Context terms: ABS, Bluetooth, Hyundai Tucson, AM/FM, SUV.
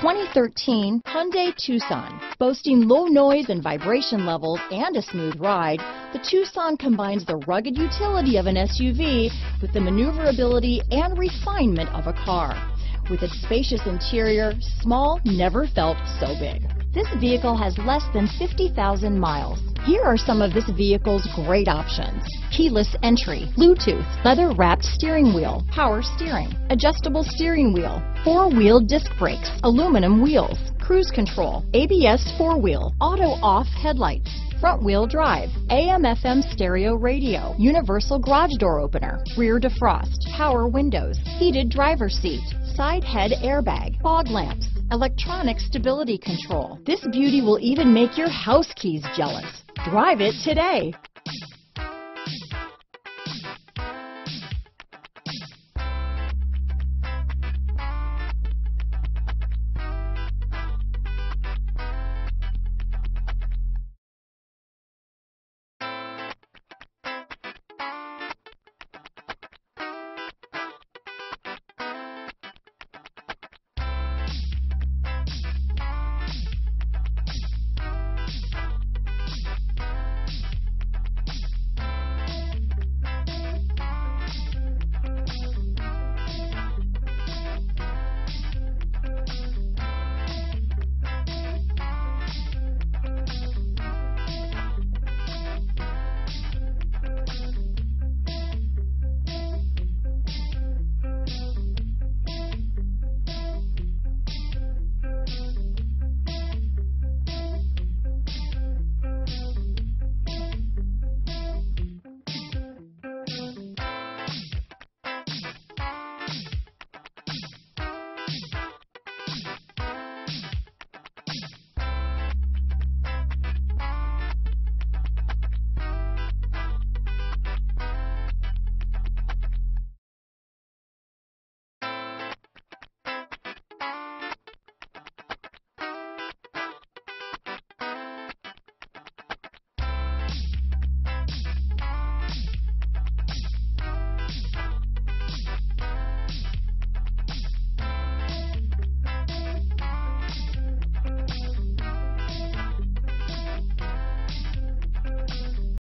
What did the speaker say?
2013 Hyundai Tucson. Boasting low noise and vibration levels and a smooth ride, the Tucson combines the rugged utility of an SUV with the maneuverability and refinement of a car. With its spacious interior, small never felt so big. This vehicle has less than 50,000 miles. Here are some of this vehicle's great options: keyless entry, Bluetooth, leather-wrapped steering wheel, power steering, adjustable steering wheel, four-wheel disc brakes, aluminum wheels, cruise control, ABS four-wheel, auto-off headlights, front-wheel drive, AM/FM stereo radio, universal garage door opener, rear defrost, power windows, heated driver's seat, side head airbag, fog lamps, electronic stability control. This beauty will even make your house keys jealous. Drive it today.